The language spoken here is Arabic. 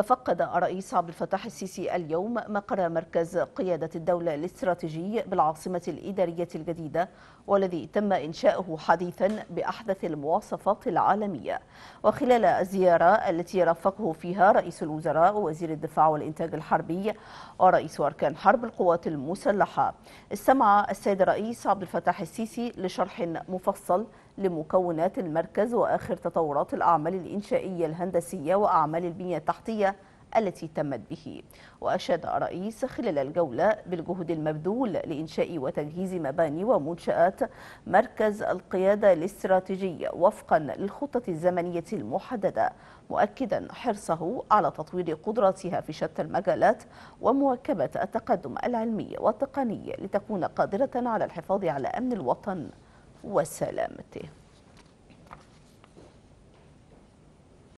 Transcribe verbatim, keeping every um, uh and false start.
تفقد الرئيس عبد الفتاح السيسي اليوم مقر مركز قيادة الدولة الاستراتيجي بالعاصمة الإدارية الجديدة، والذي تم إنشاؤه حديثا بأحدث المواصفات العالمية. وخلال الزيارة التي رافقه فيها رئيس الوزراء ووزير الدفاع والإنتاج الحربي ورئيس أركان حرب القوات المسلحة، استمع السيد الرئيس عبد الفتاح السيسي لشرح مفصل لمكونات المركز وآخر تطورات الأعمال الإنشائية الهندسية وأعمال البنية التحتية التي تمت به. وأشاد الرئيس خلال الجولة بالجهد المبذول لإنشاء وتجهيز مباني ومنشآت مركز القيادة الاستراتيجية وفقا للخطة الزمنية المحددة، مؤكدا حرصه على تطوير قدراتها في شتى المجالات ومواكبة التقدم العلمي والتقني لتكون قادرة على الحفاظ على أمن الوطن وسلامته.